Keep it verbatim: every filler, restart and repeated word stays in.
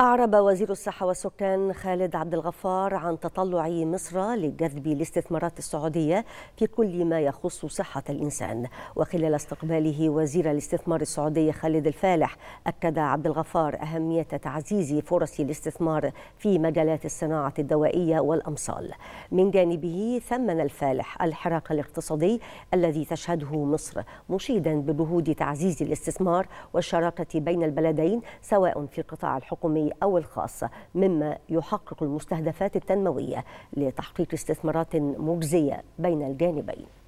أعرب وزير الصحة والسكان خالد عبد الغفار عن تطلع مصر لجذب الاستثمارات السعودية في كل ما يخص صحة الإنسان. وخلال استقباله وزير الاستثمار السعودي خالد الفالح، أكد عبد الغفار أهمية تعزيز فرص الاستثمار في مجالات الصناعة الدوائية والأمصال. من جانبه ثمن الفالح الحراك الاقتصادي الذي تشهده مصر، مشيدا بجهود تعزيز الاستثمار والشراكة بين البلدين سواء في القطاع الحكومي أو الخاص، مما يحقق المستهدفات التنموية لتحقيق استثمارات مجزية بين الجانبين.